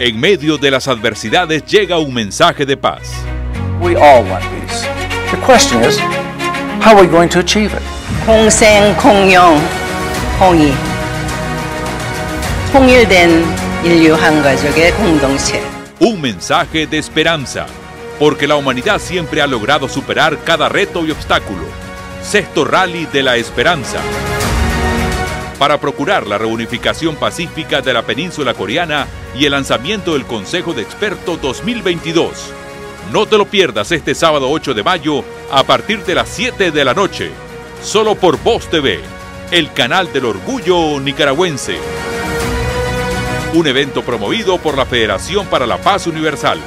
En medio de las adversidades llega un mensaje de paz. We all want peace. The question is, how are we going to achieve it? Hong Seng, Hong Yong, Hong Yi. 통일된 인류 한 가족의 공동체. Un mensaje de esperanza, porque la humanidad siempre ha logrado superar cada reto y obstáculo. Sexto Rally de la Esperanza. Para procurar la reunificación pacífica de la península coreana y el lanzamiento del Consejo de Expertos 2022. No te lo pierdas este sábado 8 de mayo a partir de las 7 de la noche. Solo por Voz TV, el canal del orgullo nicaragüense. Un evento promovido por la Federación para la Paz Universal.